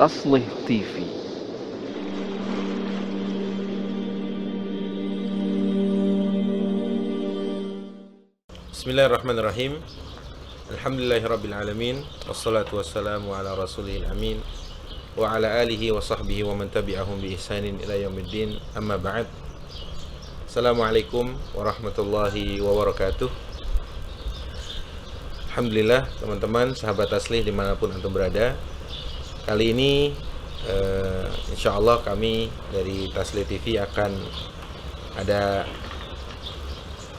Tashlih TV. Bismillahirrahmanirrahim. Alhamdulillahirrabbilalamin. Wassalatu wassalamu ala rasulihil amin, wa ala alihi wa sahbihi wa man tabi'ahum bi ihsanin ila yaumiddin. Amma ba'd. Assalamualaikum warahmatullahi wabarakatuh. Alhamdulillah teman-teman sahabat Tashlih dimanapun antum berada. Kali ini insya Allah kami dari Tashlih TV akan ada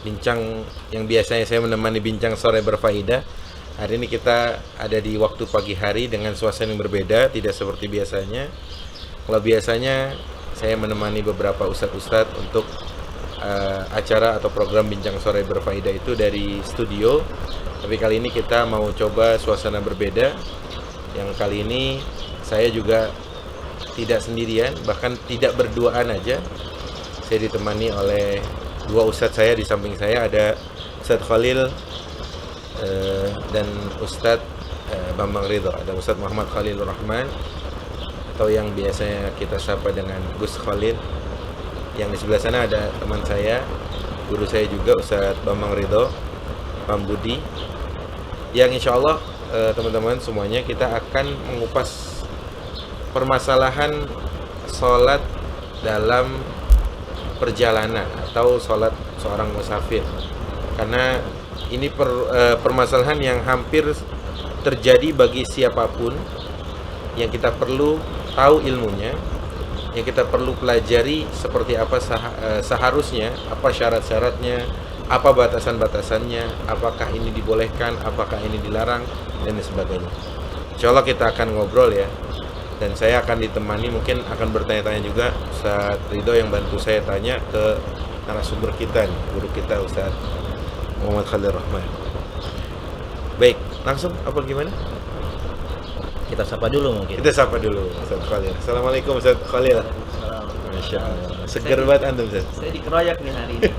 bincang yang biasanya saya menemani bincang sore berfaedah. Hari ini kita ada di waktu pagi hari dengan suasana yang berbeda, tidak seperti biasanya. Kalau biasanya saya menemani beberapa ustadz-ustadz untuk acara atau program bincang sore berfaedah itu dari studio. Tapi kali ini kita mau coba suasana berbeda. Yang kali ini saya juga tidak sendirian, bahkan tidak berduaan aja. Saya ditemani oleh dua ustadz saya. Di samping saya ada Gus Khalil dan Ustadz Bambang Ridho. Ada Ustadz Muhammad Khalil Rahman atau yang biasanya kita sapa dengan Gus Khalil. Yang di sebelah sana ada teman saya, guru saya juga, Ustadz Bambang Ridho, Bambudi. Yang insya Allah teman-teman semuanya kita akan mengupas permasalahan sholat dalam perjalanan atau sholat seorang musafir, karena ini permasalahan yang hampir terjadi bagi siapapun. Yang kita perlu tahu ilmunya, yang kita perlu pelajari seperti apa seharusnya, apa syarat-syaratnya, apa batasan-batasannya, apakah ini dibolehkan, apakah ini dilarang, dan sebagainya. Insya Allah kita akan ngobrol ya, dan saya akan ditemani, mungkin akan bertanya-tanya juga Ustaz Ridho yang bantu saya tanya ke narasumber kita, guru kita Ustaz Muhammad Khalil Rahman. Baik, langsung apa gimana? Kita sapa dulu mungkin. Kita sapa dulu Ustaz Khalil. Assalamualaikum Ustaz Khalil. Masya Allah. Seger banget antum Ustaz. Saya dikeroyok nih hari ini.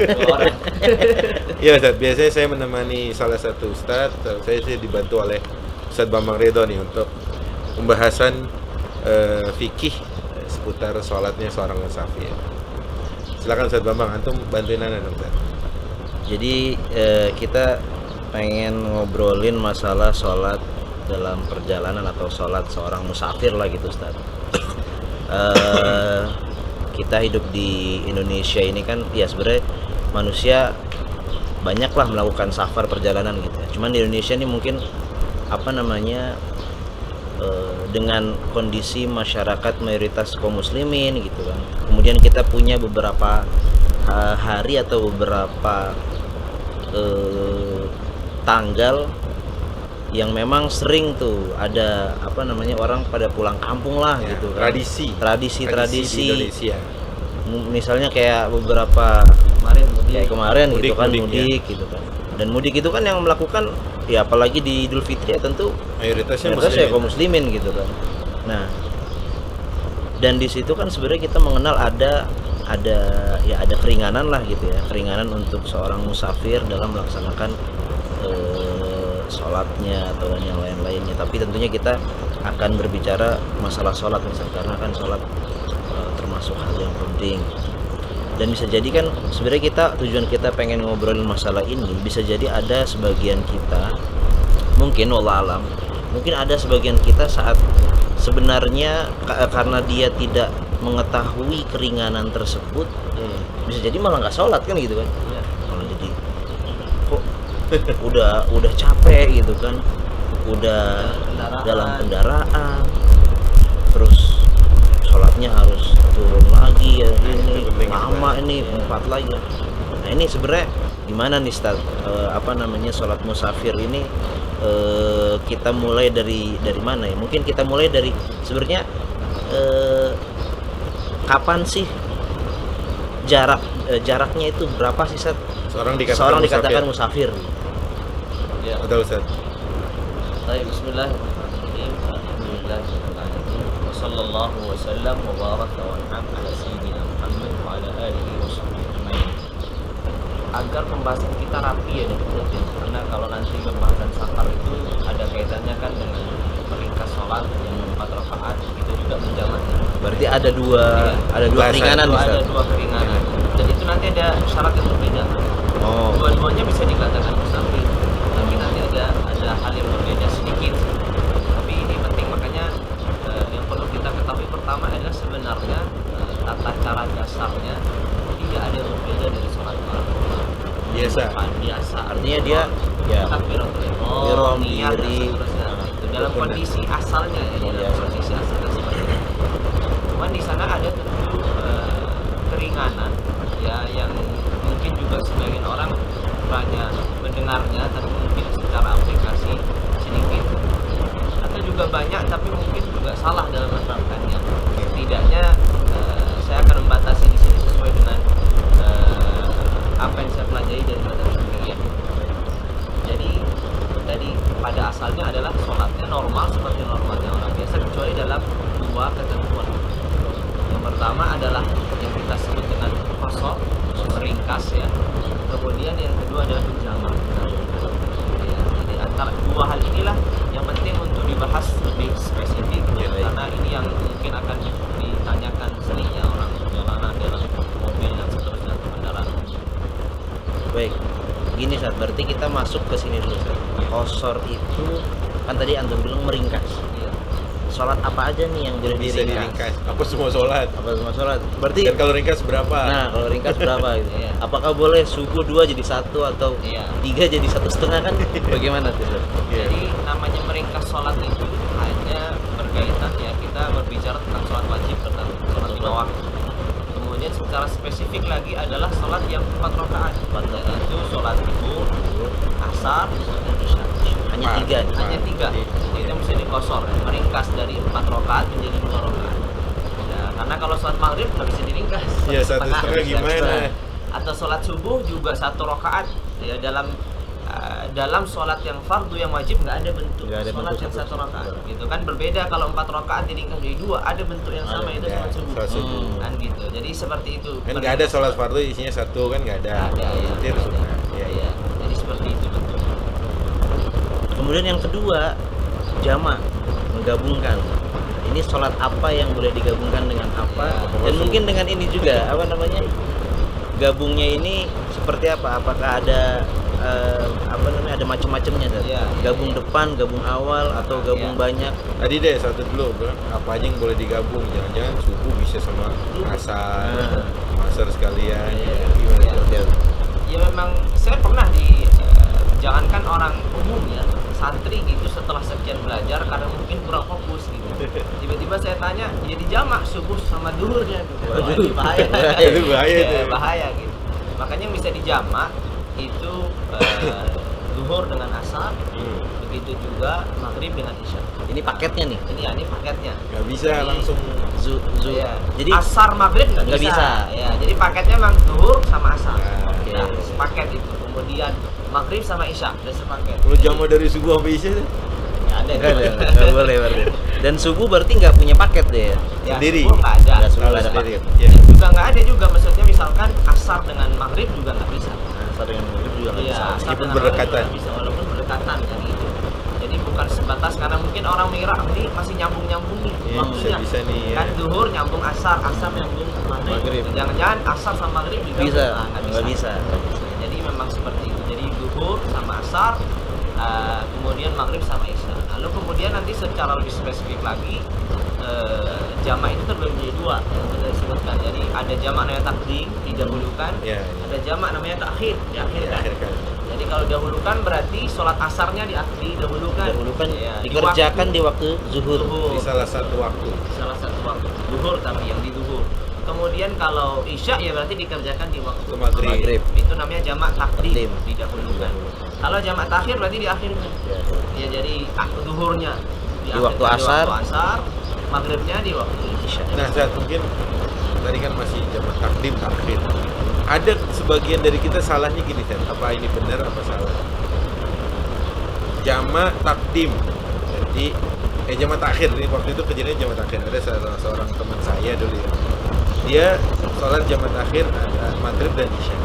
Iya Ustaz, biasanya saya menemani salah satu Ustaz. Saya dibantu oleh Ustaz Bambang Ridho nih untuk pembahasan fikih seputar sholatnya seorang musafir. Silakan Ustaz Bambang, antum bantuin anak dong Ustaz. Jadi kita pengen ngobrolin masalah sholat dalam perjalanan atau sholat seorang musafir lah gitu Ustaz. Kita hidup di Indonesia ini kan ya sebenarnya manusia banyaklah melakukan safar perjalanan gitu ya. Cuman di Indonesia ini mungkin apa namanya dengan kondisi masyarakat mayoritas kaum muslimin gitu kan. Kemudian kita punya beberapa hari atau beberapa tanggal yang memang sering tuh ada apa namanya orang pada pulang kampung lah ya, gitu kan. Tradisi misalnya kayak beberapa kemarin mudik gitu kan. Dan mudik itu kan yang melakukan ya apalagi di Idul Fitri ya tentu mayoritasnya kaum muslimin gitu kan. Nah, dan di situ kan sebenarnya kita mengenal ada keringanan lah gitu ya, keringanan untuk seorang musafir dalam melaksanakan sholatnya atau yang lain-lainnya. Tapi tentunya kita akan berbicara masalah sholat misalnya, karena kan sholat termasuk hal yang penting. Dan bisa jadi kan sebenarnya kita tujuan kita pengen ngobrolin masalah ini, bisa jadi ada sebagian kita mungkin wallah alam, mungkin ada sebagian kita saat sebenarnya karena dia tidak mengetahui keringanan tersebut bisa jadi malah nggak sholat kan gitu kan ya. Malah jadi kok udah capek gitu kan, udah dalam kendaraan terus sholatnya harus turun lagi ya, ini lama ini empat lagi. Nah ini sebenarnya gimana nih Ustaz, apa namanya sholat musafir ini kita mulai dari mana ya? Mungkin kita mulai dari sebenarnya kapan sih jaraknya itu berapa sih Ustaz? Seorang dikatakan musafir. Ya. Betul Ustaz. Bismillahirrahmanirrahim. Alhamdulillahirrahmanirrahim. Wassallallahu wasallam wa baraka wa an'am ala sayyidina Muhammad wa ala alihi wa sahbihi ajma'in. Agar pembahasan kita rapi ya dan tertib, karena kalau nanti pembahasan safar itu ada kaitannya kan dengan peringkat salat yang 4 rakaat gitu. ada dua keringanan. Dan itu nanti ada syarat yang berbeda. Oh. Dua-duanya bisa dikatakan musafir, tapi nanti ada hal yang berbeda sedikit. Tapi ini penting, makanya yang perlu kita ketahui pertama adalah sebenarnya tata cara dasarnya tidak ada yang berbeda dari sholat orang biasa. Artinya dia niat dan seterusnya. Dalam kondisi asalnya seperti itu. Cuman di sana ada tentu keringanan ya, yang mungkin juga sebagian orang banyak mendengarnya tapi mungkin secara aplikasi sedikit, atau juga banyak tapi mungkin juga salah dalam menerapkannya. Setidaknya saya akan membatasi di sini sesuai dengan apa yang saya pelajari dari madzhab sendiri ya. Jadi pada asalnya adalah sholatnya normal seperti normalnya orang biasa, kecuali dalam dua ketentuan. Yang pertama adalah yang kita sebut dengan qasar, ringkas ya. Kemudian yang kedua adalah jamak. Ya, jadi antara dua hal inilah yang penting untuk dibahas lebih spesifik ya, karena ini yang mungkin akan ditanyakan seringnya orang perjalanan dalam mobil dan seterusnya kendaraan. Baik. Gini Ustaz, berarti kita masuk ke sini dulu Ustaz. Qasar itu kan tadi antum bilang meringkas. Iya. Sholat apa aja nih yang boleh diringkas? Apa semua sholat? Berarti. Dan kalau ringkas berapa? Nah, kalau ringkas berapa gitu. Iya. Apakah boleh subuh 2 jadi 1 atau 3 jadi 1,5 kan? Bagaimana tuh Ustaz? Jadi namanya meringkas sholat itu hanya berkaitan ya, kita berbicara tentang sholat wajib, tentang sholat 5 waktu. Secara spesifik lagi adalah sholat yang 4 rakaat, yaitu sholat zuhur, asar, dan isya. Hanya tiga. Itu yang bisa dikosor, meringkas dari 4 rakaat menjadi 2 rakaat. Nah, karena kalau sholat maghrib nggak bisa diringkas. Ya, 1,5 gimana? Atau sholat subuh juga 1 rakaat. Ya, dalam sholat yang fardu yang wajib nggak ada bentuk sholat yang 1 rakaat. Gitu kan, berbeda kalau 4 rakaat diringkas jadi 2, ada bentuk yang sama itu sholat subuh. Kan gitu. Jadi seperti itu. Kan nggak ada sholat fardu isinya 1 kan nggak ada. Iya. Jadi seperti itu bentuk. Kemudian yang kedua jamak, menggabungkan. Ini sholat apa yang boleh digabungkan dengan apa? Dan mungkin dengan ini juga apa namanya? Gabungnya ini seperti apa? Apakah ada macam-macamnya gabung depan, gabung awal, atau gabung banyak. Tadi deh satu dulu, apa aja yang boleh digabung? Jangan-jangan subuh bisa sama asar, asar sekalian. Ya memang saya pernah jangankan orang umum ya, santri gitu setelah sekian belajar karena mungkin kurang fokus gitu. Tiba-tiba saya tanya, jadi jamak subuh sama duhurnya gitu. Bahaya gitu. Makanya bisa dijamak itu zuhur dengan asar, begitu juga maghrib dengan isya. Ini paketnya nih. Ini paketnya. Gak bisa jadi, langsung zuhur. Ya. Jadi asar maghrib nggak bisa. Ya, jadi paketnya memang zuhur sama asar. Nah, sepaket itu. Kemudian maghrib sama isya udah sepaket. Kalau jamak dari subuh sampai isya? Nggak boleh berarti. Dan subuh berarti nggak punya paket deh. Ya, sendiri. Nggak ada paket. Ya. Juga nggak ada juga. Maksudnya misalkan asar dengan maghrib juga nggak bisa. Dengan maghrib juga meskipun berdekatan. Bisa walaupun berdekatan kan gitu. Jadi bukan sebatas karena mungkin orang mengira ini masih nyambung-nyambung nih. Bisa nih. Kan zuhur nyambung asar nyambung maghrib. Jangan-jangan asar sama maghrib juga nggak bisa. Jadi memang seperti itu. Jadi zuhur sama asar, kemudian maghrib sama isya. Lalu kemudian nanti secara lebih spesifik lagi jamak itu terbagi menjadi 2 yang sudah disebutkan. Jadi ada jamak namanya takdim, didahulukan, ada jamak namanya takhir, diakhirkan. Jadi kalau dahulukan berarti sholat asarnya didahulukan ya, dikerjakan di waktu zuhur. Di salah satu waktu zuhur, tapi yang di zuhur. Kemudian kalau isya ya berarti dikerjakan di waktu maghrib. Itu namanya jamak takdim, didahulukan. Kalau jamak takhir berarti diakhirkan. Ya jadi zuhurnya di waktu asar, maghribnya di waktu isya. Nah, saat mungkin tadi kan masih jamak takdim. Ada sebagian dari kita salahnya gini kan, apa ini benar apa salah? Jamak takdim. Jadi jamak takhir. Ini waktu itu kejadian jamak takhir. Ada seorang teman saya dulu ya. Dia sholat jamak takhir antara maghrib dan isya.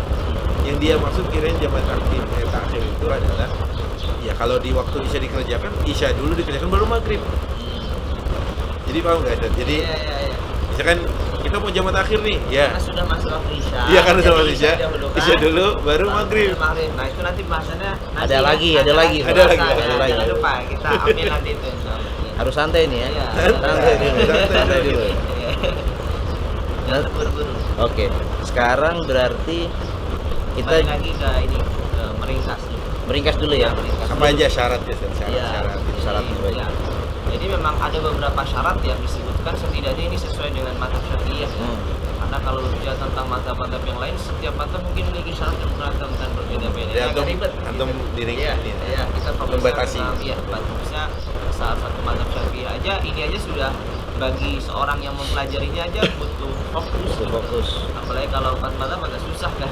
Yang dia maksud kirain jamak takdim takhir itu adalah ya kalau di waktu isya dikerjakan, isya dulu dikerjakan baru maghrib. Jadi paham nggak? Jadi misalkan kita mau jamat akhir nih, ya. Karena sudah masuk waktu isya. Iya, karena sudah masuk isya. Isya dulu, baru maghrib. Nah itu nanti bahasannya ada lagi. Jangan lupa kita ambil nanti itu. Harus santai nih ya. Santai dulu. Jangan buru-buru. Oke, sekarang berarti kita lagi ke ini, ke meringkas. Meringkas dulu ya. Apa aja syaratnya? Syarat-syaratnya. Jadi memang ada beberapa syarat yang disebutkan, setidaknya ini sesuai dengan mazhab Syafi'iyah. Karena kalau bicara tentang mazhab-mazhab yang lain, setiap mazhab mungkin memiliki syarat yang beragam dan berbeda-beda. Ya, agak ribet. Antum dirinya. Iya, kita membatasi. Iya, bagusnya saat satu mazhab Syafi'iyah aja, ini aja sudah bagi seorang yang mempelajarinya aja butuh fokus. Apalagi kalau empat mazhab agak susah kan.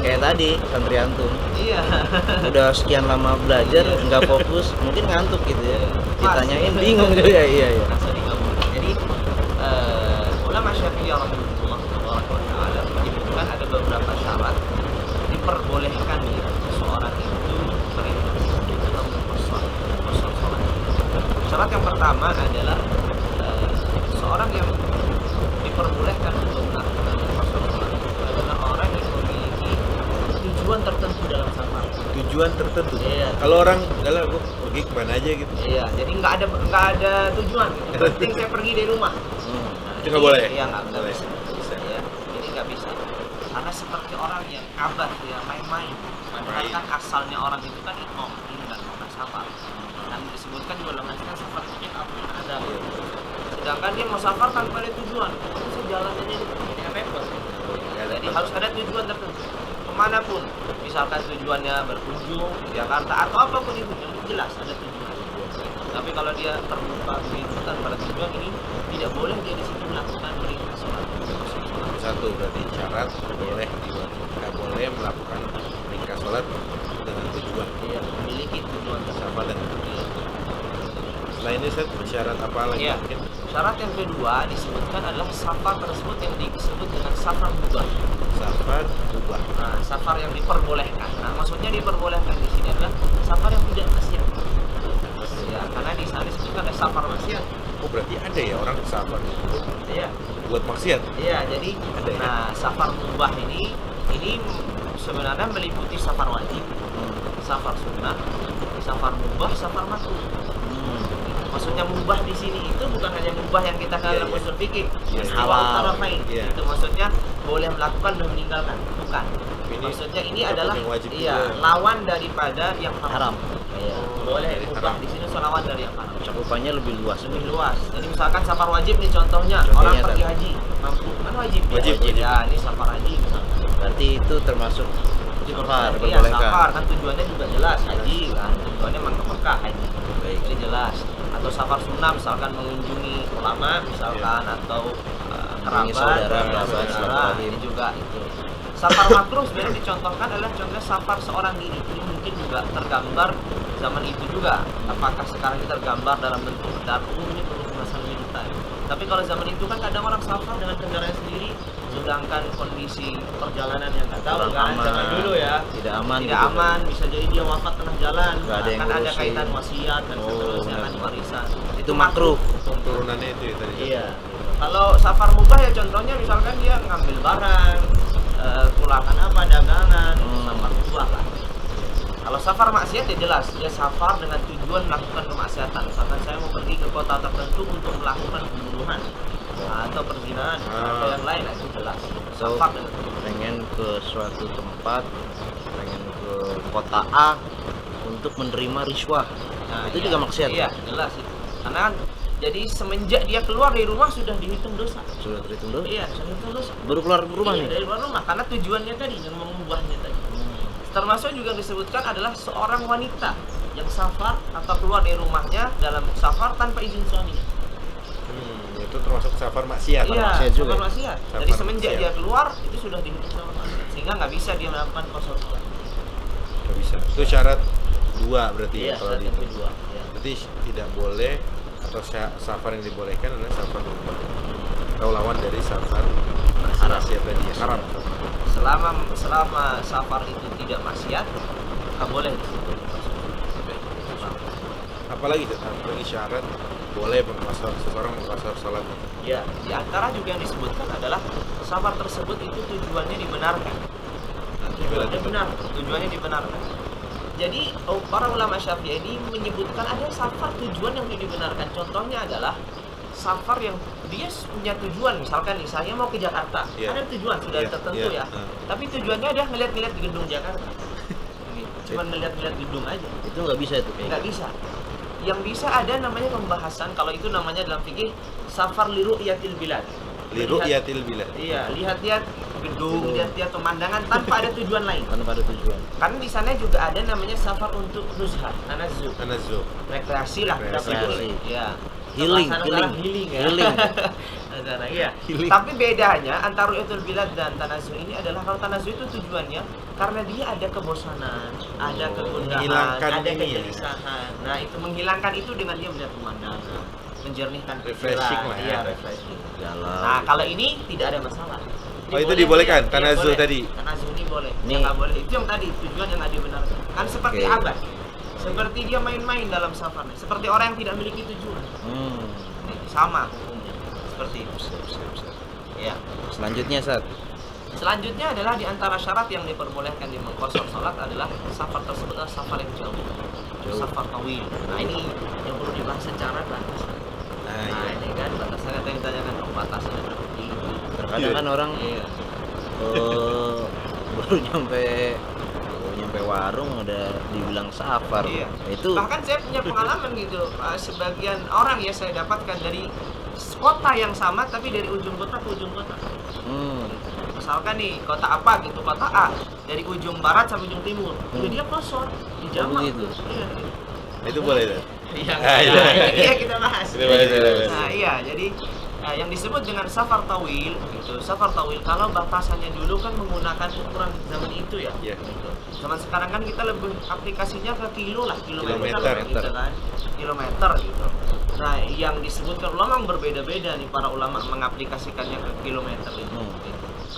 Kayak tadi santri antum. Iya. Udah sekian lama belajar nggak fokus, mungkin ngantuk gitu ya. Ditanyain bingung juga ya. Iya. Jadi ulama Syafi'iyah rahimahullah menyebutkan ada beberapa syarat diperbolehkan ya seseorang itu mempersolat. Syarat yang pertama adalah orang yang diperbolehkan untuk melakukan sholat adalah orang yang memiliki tujuan tertentu dalam safar. Tujuan tertentu. Iya. Kalau orang galau, gue pergi kemana aja gitu. Iya. Jadi nggak ada tujuan. Yang penting saya pergi dari rumah. Nah, itu nggak boleh. Iya nggak bisa. Ya. Jadi nggak bisa. Karena seperti orang yang kabar, ya main-main. Karena asalnya orang itu kan ikmam, tidak pernah safar. Dan disebutkan juga dalam hadis safar itu apapun ada. Sedangkan dia mau safar tanpa ada tujuan, jalan aja ini repot. Jadi harus ada tujuan tertentu. Kemanapun, misalkan tujuannya berkunjung ke Jakarta atau apapun itu, yang jelas ada tujuan. Tapi kalau dia terlupa tanpa ada tujuan ini tidak boleh dia di situ melakukan perintah sholat. Satu berarti syarat boleh tidak boleh melakukan perintah sholat dengan tujuan. Iya, memiliki tujuan bersama dengan tujuan. Selain itu syarat apa lagi? Syarat yang kedua disebutkan adalah safar tersebut yang disebut dengan safar mubah. Safar mubah. Nah, safar yang diperbolehkan. Nah, maksudnya diperbolehkan di sini adalah safar yang tidak maksiat. Ya, karena di sana disebutkan ada safar maksiat. Oh, berarti ada ya orang safar. Iya. Buat maksiat. Iya, jadi ada, ya? Nah, safar mubah ini sebenarnya meliputi safar wajib, safar sunnah, safar mubah, safar makruh. Maksudnya mubah di sini itu bukan hanya mubah yang kita dalam usul fikih, halal main. Itu maksudnya boleh melakukan dan meninggalkan, bukan. Maksudnya ini adalah lawan daripada yang haram. Boleh mubah di sini lawan dari yang haram. Cakupannya lebih luas. Jadi misalkan safar wajib nih contohnya orang pergi haji, mampu kan wajib. Ya ini safar haji. Berarti itu termasuk safar diperbolehkan. Safar kan tujuannya juga jelas haji kan, tujuannya ke Mekah haji. Ini jelas. Atau safar sunnah misalkan mengunjungi ulama misalkan atau kerabat, saudara ini juga itu. Safar makruh sebenarnya dicontohkan adalah contohnya safar seorang diri. Ini mungkin juga tergambar zaman itu juga. Apakah sekarang kita tergambar dalam bentuk kendaraan umum ini perlu penjelasan lebih detail. Tapi kalau zaman itu kan kadang orang safar dengan kendaraan sendiri, sedangkan kondisi perjalanan yang nggak tahu kan jangan dulu ya tidak aman kan. Bisa jadi dia wafat tengah jalan akan ada kaitan wasiat dan seterusnya kan warisan itu makruh turunannya itu tadi. Iya. Kalau safar mubah ya contohnya misalkan dia ngambil barang pulangan apa dagangan safar mubah lah. Kalau safar maksiat ya jelas dia safar dengan tujuan melakukan kemaksiatan misalkan saya mau pergi ke kota tertentu untuk melakukan pembunuhan atau perjalanan atau yang lain itu jelas. So, pengen ke suatu tempat, pengen ke kota A untuk menerima riswah. Nah, itu juga maksiat. Iya, jelas itu. Karena jadi semenjak dia keluar dari rumah sudah dihitung dosa. Sudah dihitung dosa? Iya, sudah dihitung dosa. Baru keluar rumah nih. Dari luar rumah karena tujuannya tadi yang mengubahnya tadi. Termasuk juga disebutkan adalah seorang wanita yang safar atau keluar dari rumahnya dalam safar tanpa izin suaminya. Itu termasuk safar maksiat. Iya, safar maksiat. Jadi semenjak dia keluar itu sudah dihitung safar maksiat. Sehingga nggak bisa dia melakukan kosor sholat. Nggak bisa. Itu syarat dua berarti. Iya, syarat yang kedua. Berarti tidak boleh atau safar yang dibolehkan adalah safar mubah. Atau lawan dari safar maksiat tadi. Haram. Selama safar itu tidak maksiat, nggak boleh. Apalagi syarat boleh seseorang mengkotor salatnya. Ya, di antara juga yang disebutkan adalah safar tersebut itu tujuannya dibenarkan. Tujuannya dibenarkan. Jadi para ulama Syafi'i ini menyebutkan ada safar tujuan yang dibenarkan. Contohnya adalah safar yang dia punya tujuan, misalkan nih saya mau ke Jakarta, ada tujuan sudah tertentu tapi tujuannya dia ngeliat-ngeliat di gedung Jakarta, cuman ngeliat-ngeliat gedung aja, itu nggak bisa itu kayaknya. Nggak bisa. Yang bisa ada namanya pembahasan, kalau itu namanya dalam fikih safar liru'yatil bilad. Liru'yatil bilad. Iya, lihat-lihat gedung, lihat-lihat pemandangan tanpa ada tujuan lain. Tanpa ada tujuan. Karena di sana juga ada namanya safar untuk nuzhah, anazzu. Rekreasi lah, ya. Healing. Healing. Tapi bedanya antara Yatul Bilad dan Tanazzu ini adalah kalau Tanazzu itu tujuannya karena dia ada kebosanan, ada kegundahan, ada kegelisahan. Nah, itu menghilangkan itu dengan dia melihat pemandangan, menjernihkan pikiran, refreshing. Nah, kalau ini tidak ada masalah. Ini itu dibolehkan Tanazzu tadi. Tanazzu ini boleh. Enggak boleh itu yang tadi, tujuan yang tadi benar. Kan seperti abad. Seperti dia main-main dalam safar, seperti orang yang tidak memiliki tujuan. Sama hukumnya. Seperti itu. Ya. Selanjutnya, Sat. Selanjutnya adalah di antara syarat yang diperbolehkan di mengqasar salat adalah safar tersebut adalah safar yang jauh. Safar tawil. Nah, ini yang perlu dibahas secara batas. Nah, ini kan batasannya yang ditanyakan batasannya berapa kilo. Terkadang kan orang baru nyampe warung udah dibilang safar. Itu bahkan saya punya pengalaman gitu, sebagian orang ya saya dapatkan dari kota yang sama tapi dari ujung kota ke ujung kota. Misalkan nih kota apa gitu, kota A dari ujung barat sampai ujung timur, jadi dia kosong di jamak gitu. Itu boleh deh. Iya, kita bahas. Nah, iya, jadi yang disebut dengan safar tawil gitu. Safar tawil kalau batasannya dulu kan menggunakan ukuran zaman itu ya. Gitu. Zaman sekarang kan kita lebih aplikasinya ke kilo lah, kilometer gitu. Nah, yang disebutkan ulama berbeda-beda nih, para ulama mengaplikasikannya ke kilometer itu.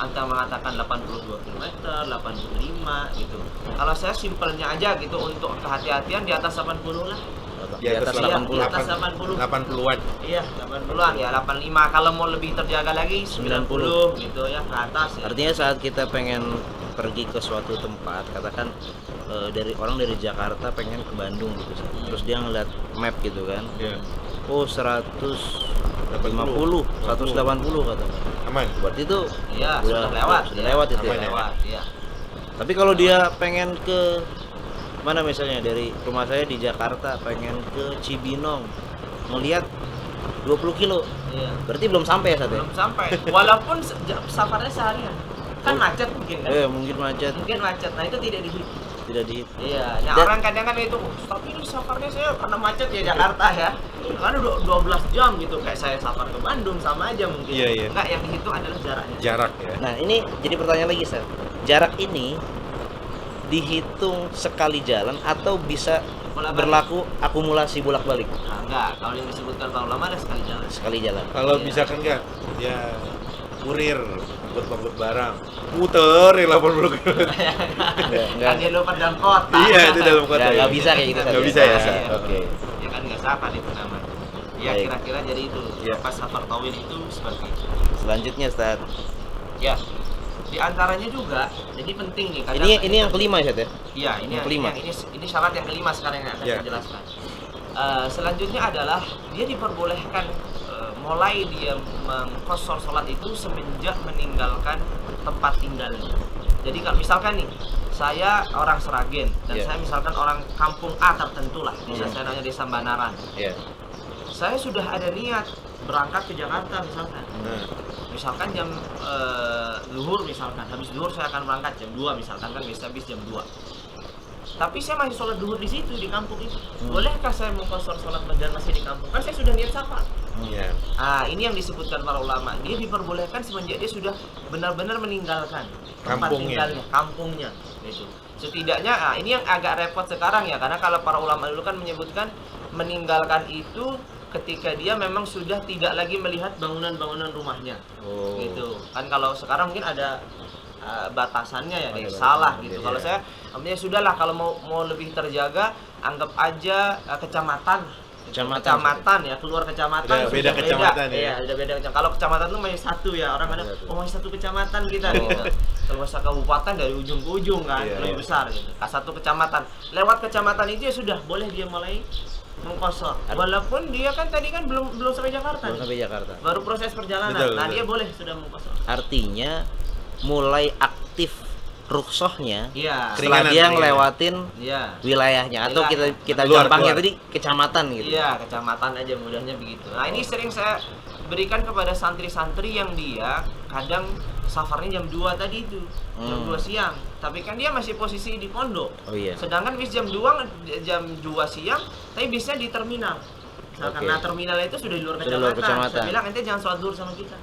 Antara mengatakan 82 km, 85 gitu. Kalau saya simpelnya aja gitu untuk kehati-hatian di atas 80 lah. Di atas 80-an. Iya, 80-an ya, 85. Kalau mau lebih terjaga lagi 90 gitu ya ke atas. Ya. Artinya saat kita pengen pergi ke suatu tempat, katakan dari Jakarta pengen ke Bandung gitu. Terus dia ngeliat map gitu kan. Oh, 180 katakan. Aman. Berarti itu sudah lewat. Iya. Tapi kalau dia pengen ke mana, misalnya dari rumah saya di Jakarta pengen ke Cibinong, melihat 20 kilo, berarti belum sampai ya, Sate? Belum sampai, walaupun safarnya seharian, kan macet mungkin kan? Mungkin macet, nah itu tidak dihitung. Iya, nah, orang kadang kan itu, tapi ini safarnya saya karena macet ya Jakarta ya, karena 12 jam gitu, kayak saya safar ke Bandung sama aja mungkin. Enggak, yang dihitung adalah jaraknya. Jarak ya. Nah ini jadi pertanyaan lagi, Seth. Jarak ini dihitung sekali jalan atau bisa berlaku akumulasi bolak-balik? Enggak, kalau yang disebutkan Pak Ulama ada sekali jalan. Kalau bisa kan enggak? Ya kurir angkut barang muter 80 km. Enggak lupa dalam kota. Iya, itu dalam kota. Enggak bisa kayak gitu. Enggak bisa ya. Oke. Ya kan enggak safar itu namanya. Ya kira-kira jadi itu. Pas safar tawil itu seperti itu. Selanjutnya, Ustaz. Ya. Di antaranya juga, jadi penting nih. Ini yang kelima ya, Seth? Iya, ini syarat yang kelima sekarang yang akan saya jelaskan. Selanjutnya adalah dia diperbolehkan mulai dia mengqasar salat itu semenjak meninggalkan tempat tinggalnya. Jadi kalau misalkan nih, saya orang Seragen dan saya misalkan orang kampung A tertentu lah, misalnya saya nanya desa Banaran. Saya sudah ada niat berangkat ke Jakarta misalkan. Misalkan jam zuhur misalkan, habis zuhur saya akan berangkat jam 2 misalkan, kan bisa habis jam 2. Tapi saya masih sholat zuhur di situ, di kampung itu. Bolehkah saya mengqasar sholat dan masih di kampung? Kan saya sudah niat safar. Ini yang disebutkan para ulama. Dia diperbolehkan semenjak dia sudah benar-benar meninggalkan tempat tinggalnya, kampungnya. Gitu. Setidaknya, ini yang agak repot sekarang ya, karena kalau para ulama dulu kan menyebutkan meninggalkan itu ketika dia memang sudah tidak lagi melihat bangunan-bangunan rumahnya, gitu kan. Kalau sekarang mungkin ada batasannya ya, salah gitu. Kalau saya, ya sudahlah. Kalau mau lebih terjaga, anggap aja kecamatan kecamatan ya, keluar kecamatan udah beda kecamatan ya. Iya, udah beda kecamatan. Kalau kecamatan tuh main satu ya, orang ada main satu kecamatan kita gitu. Kalau bahasa kabupaten dari ujung ke ujung kan, lebih besar gitu. Satu kecamatan. Lewat kecamatan itu ya sudah boleh dia mulai mengkosor. Walaupun dia kan tadi kan belum sampai Jakarta. Belum sampai Jakarta. Baru proses perjalanan. Betul, nah, betul. Dia boleh sudah mengkosor. Artinya mulai aktif rukhsahnya ya, setelah dia ngelewatin ya, wilayahnya atau kita gampangnya tadi kecamatan gitu. Iya, kecamatan aja mudahnya begitu. Nah, ini sering saya berikan kepada santri-santri yang dia kadang safarnya jam 2 tadi itu, jam 2 siang. Tapi kan dia masih posisi di pondok. Oh, iya. Sedangkan bis jam 2 siang, tapi bisnya di terminal. Nah, okay. Karena terminal itu sudah di luar kecamatan. Saya bilang nanti jangan sholat zuhur sama kita.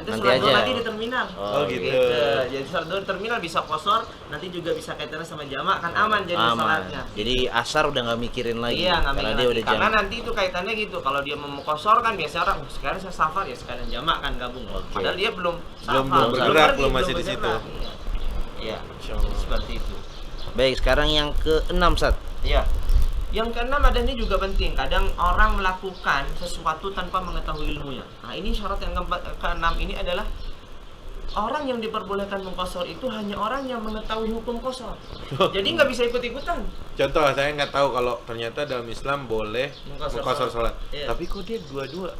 Nanti sholat zuhur lagi di terminal. Oh gitu. Jadi sholat zuhur terminal bisa kosor, nanti juga bisa kaitannya sama jamak, kan aman jadi sholatnya. Jadi asar udah nggak mikirin lagi. Iya, karena dia udah jamak. Karena nanti itu kaitannya gitu. Kalau dia mau kosor kan biasanya orang sekarang saya safar ya sekarang jamak kan gabung. Okay. Padahal dia belum bergerak, masih di situ. Iya. Ya. Seperti itu. Baik, sekarang yang ke-6, Sat. Iya. Yang keenam ada ini juga penting, kadang orang melakukan sesuatu tanpa mengetahui ilmunya. Nah, ini syarat yang keenam ini adalah orang yang diperbolehkan mengkosor itu hanya orang yang mengetahui hukum kosor. Jadi nggak bisa ikut-ikutan. Contoh, saya nggak tahu kalau ternyata dalam Islam boleh mengkosor sholat. Iya. Tapi kok dia dua-dua?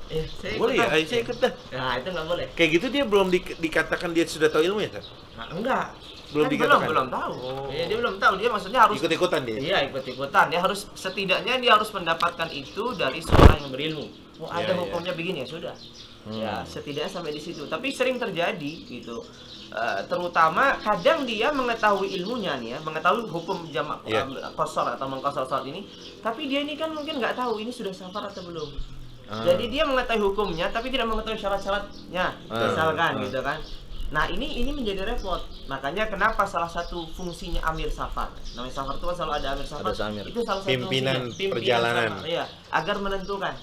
Boleh ya? Saya ikut dah. Nah, itu nggak boleh. Kayak gitu dia belum dikatakan dia sudah tahu ilmunya, kan? Nah, enggak. Belum tahu. Oh. Ya, dia belum tahu. Dia maksudnya harus ikut-ikutan dia. Iya, ikut-ikutan. Dia harus setidaknya dia harus mendapatkan itu dari seorang yang berilmu. Oh, ada hukumnya begini ya, sudah. Ya, setidaknya sampai di situ. Tapi sering terjadi gitu. Terutama kadang dia mengetahui ilmunya nih ya, mengetahui hukum jamak kosor atau mengkosor sholat ini, tapi dia ini kan mungkin nggak tahu ini sudah safar atau belum. Jadi dia mengetahui hukumnya tapi tidak mengetahui syarat-syaratnya. Misalkan gitu kan. Nah, ini menjadi repot. Makanya kenapa salah satu fungsinya amir safar. Namanya safar itu kan selalu ada amir safar. Itu salah satu pimpinan perjalanan. Safar, iya, agar menentukan.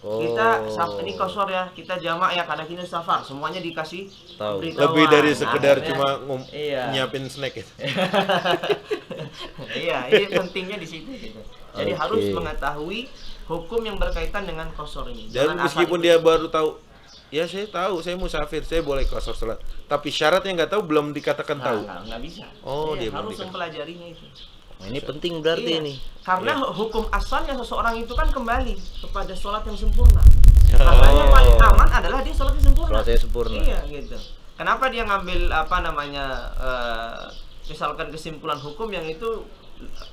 Oh. Kita ini kosor ya, kita jamak ya, karena kita safar. Semuanya dikasih beritahuan. Lebih dari sekedar cuma nyiapin snack gitu. Iya, ini pentingnya di situ gitu. Jadi harus mengetahui hukum yang berkaitan dengan kosor ini. Dan meskipun dia baru tahu, ya saya tahu, saya musafir, saya boleh kosor sholat. Tapi syaratnya nggak tahu, belum dikatakan tahu. Nggak bisa. Oh, dia harus mempelajarinya itu. Nah, ini penting berarti ini. Karena hukum asalnya seseorang itu kan kembali kepada sholat yang sempurna. Karena yang paling aman adalah dia sholatnya sempurna. Sholatnya sempurna. Iya, gitu. Kenapa dia ngambil apa namanya, misalkan kesimpulan hukum yang itu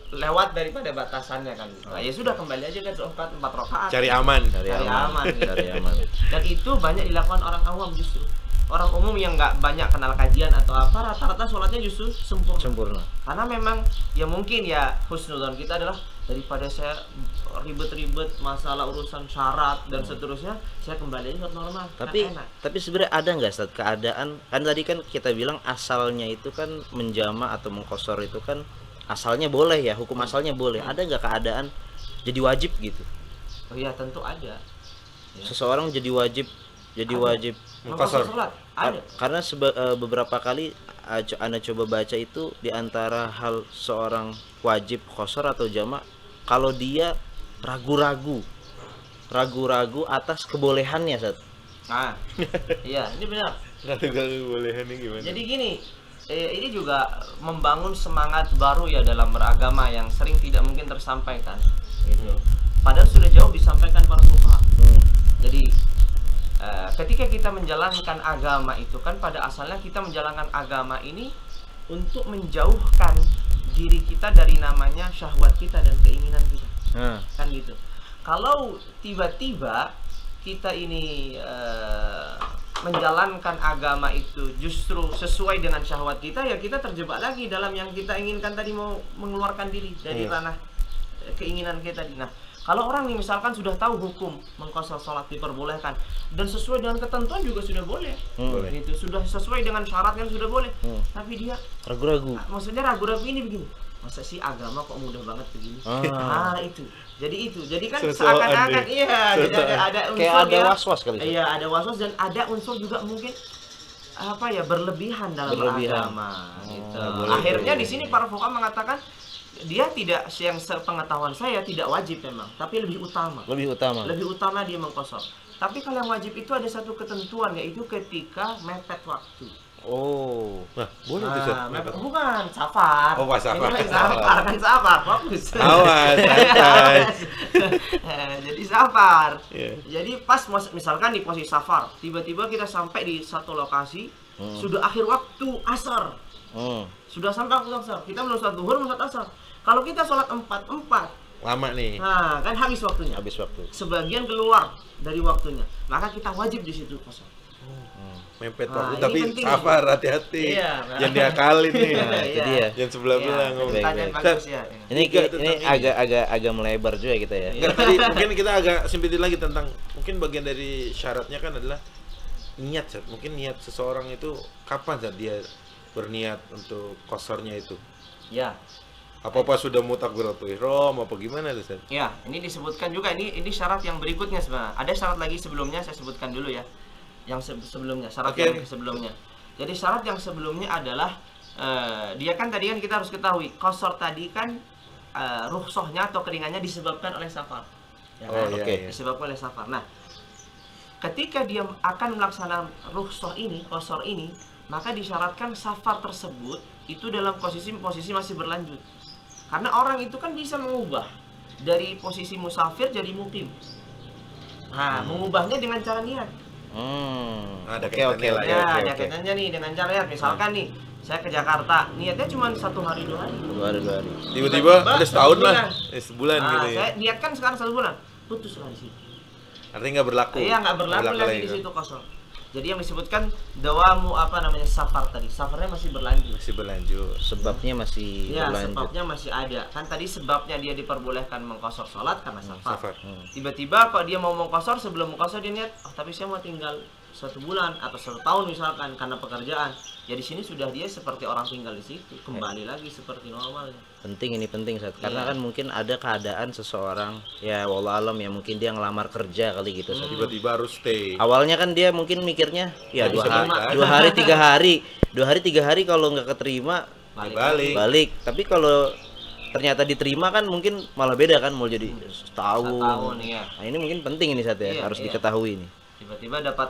lewat daripada batasannya kan. Nah, ya sudah kembali aja ke 4 rakaat. Cari aman, cari aman. Dan itu banyak dilakukan orang awam justru. Orang umum yang nggak banyak kenal kajian atau apa, rata-rata sholatnya justru sempurna. Karena memang ya mungkin ya husnudzon kita adalah daripada saya ribet-ribet masalah urusan syarat dan seterusnya, saya kembali ke normal. Tapi kan tapi sebenarnya ada nggak saat keadaan kan tadi kan kita bilang asalnya itu kan menjama atau mengkosor itu kan asalnya boleh ya, hukum asalnya boleh. Ada nggak keadaan jadi wajib gitu? Oh iya, tentu ada. Seseorang jadi wajib mengkosor sholat. Ada. Karena beberapa kali Anda coba baca itu diantara hal seorang wajib kosor atau jamak kalau dia ragu-ragu atas kebolehannya. Iya, ini benar. Kebolehannya gimana? Jadi gini. Ini juga membangun semangat baru ya dalam beragama yang sering tidak mungkin tersampaikan gitu. Padahal sudah jauh disampaikan para ulama. Jadi ketika kita menjalankan agama itu kan pada asalnya kita menjalankan agama ini untuk menjauhkan diri kita dari namanya syahwat kita dan keinginan kita. Kan gitu. Kalau tiba-tiba kita ini menjalankan agama itu justru sesuai dengan syahwat kita, ya kita terjebak lagi dalam yang kita inginkan tadi, mau mengeluarkan diri dari ranah keinginan kita. Nah, kalau orang nih misalkan sudah tahu hukum mengkosor sholat diperbolehkan dan sesuai dengan ketentuan juga sudah boleh, gitu, sudah sesuai dengan syaratnya sudah boleh, tapi dia ragu-ragu. Maksudnya ragu-ragu ini begini, masa sih agama kok mudah banget begini? Itu. Jadi itu, jadi kan seakan-akan jadi ada unsur kayak ada was-was kali. Iya, ada was-was dan ada unsur juga mungkin apa ya berlebihan dalam agama. Gitu. Akhirnya di sini para fuqaha mengatakan dia tidak, yang sepengetahuan saya tidak wajib memang, tapi lebih utama dia mengqasar. Tapi kalau yang wajib itu ada satu ketentuan, yaitu ketika mepet waktu. Oh, nah, boleh bisa. Mepet bukan safar. Oh, safar. Ini safar kan safar, fokus. Awas, santai. Jadi safar. Yeah. Jadi pas misalkan di posisi safar, tiba-tiba kita sampai di satu lokasi, sudah akhir waktu asar. Sudah sampai waktu asar. Kita belum sholat zuhur, belum sholat asar. Kalau kita sholat 4-4, lama nih. Nah, kan habis waktunya. Habis waktu. Sebagian keluar dari waktunya. Maka kita wajib di situ kosong. Mepet waktu, tapi safar, hati-hati. Yang diakalin nih. Yang sebelah-belah ngomong. Ini agak melebar juga kita ya. Tadi mungkin kita agak simpitin lagi tentang, mungkin bagian dari syaratnya kan adalah niat. Mungkin niat seseorang itu kapan dia berniat untuk qasarnya itu? Ya. Apa sudah mau takbiratul ihram apa gimana tuh Ustaz? Ya, ini disebutkan juga, ini syarat yang berikutnya sebenarnya. Ada syarat lagi sebelumnya, saya sebutkan dulu ya. Syarat yang sebelumnya. Jadi syarat yang sebelumnya adalah dia kan tadi kan kita harus ketahui qasar tadi kan rukhsahnya atau keringannya disebabkan oleh safar. Ya, disebabkan oleh safar. Nah, ketika dia akan melaksanakan rukhsah ini, qasar ini, maka disyaratkan safar tersebut itu dalam posisi masih berlanjut. Karena orang itu kan bisa mengubah dari posisi musafir jadi mukim. Nah, mengubahnya dengan cara niat. Ada kaitannya nih dengan cara niat. Misalkan nih, saya ke Jakarta, niatnya cuma 1 hari 2 hari. Tiba-tiba ada setahun lah, sebulan gitu ya. Saya niatkan sekarang 1 bulan, putus lah di situ. Artinya nggak berlaku. Iya, nggak berlaku lagi di situ kosong. Jadi yang disebutkan dawamu safar tadi. Safarnya masih berlanjut. Sebabnya masih berlanjut. Sebabnya masih ada. Kan tadi sebabnya dia diperbolehkan mengqasar sholat karena safar. Tiba-tiba kok dia mau mengqasar, sebelum mengqasar dia niat, tapi saya mau tinggal 1 bulan atau 1 tahun misalkan karena pekerjaan. Ya di sini sudah dia seperti orang tinggal di situ, kembali lagi seperti normalnya. Penting Ustaz. Karena kan mungkin ada keadaan seseorang, ya wallah alam ya, mungkin dia ngelamar kerja kali gitu. Tiba-tiba harus stay. Awalnya kan dia mungkin mikirnya ya 2 hari 3 hari kalau nggak keterima balik. Tapi kalau ternyata diterima kan mungkin malah beda kan, mau jadi setahun. Nah, ini mungkin penting ini Ustaz ya, harus diketahui ini. Tiba-tiba dapat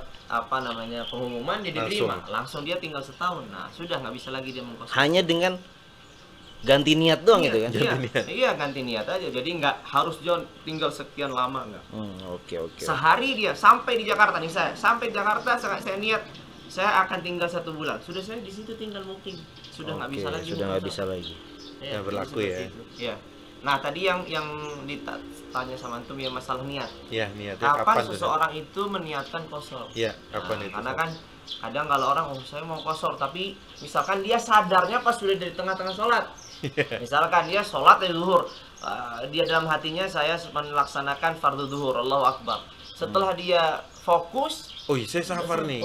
pengumuman, jadi diterima, langsung dia tinggal 1 tahun. Nah, sudah nggak bisa lagi dia mengqasar. Hanya dengan ganti niat doang gitu kan? Iya, ganti niat aja. Jadi nggak harus John tinggal sekian lama, nggak. Oke. Sehari dia sampai di Jakarta nih, saya niat saya akan tinggal 1 bulan. Sudah saya di situ tinggal mungkin sudah nggak bisa lagi. Sudah nggak bisa lagi. Ya, berlaku ya. Iya. Nah, tadi yang ditanya sama antum ya masalah niat. Iya, niatnya kapan seseorang itu meniatkan qasar? Iya, kapan itu? Karena kan kadang kalau orang saya mau qasar, tapi misalkan dia sadarnya pas sudah dari tengah-tengah sholat. Misalkan dia sholat dari zuhur, dia dalam hatinya saya melaksanakan fardu zuhur, Allahu Akbar. Setelah dia fokus, saya safar nih.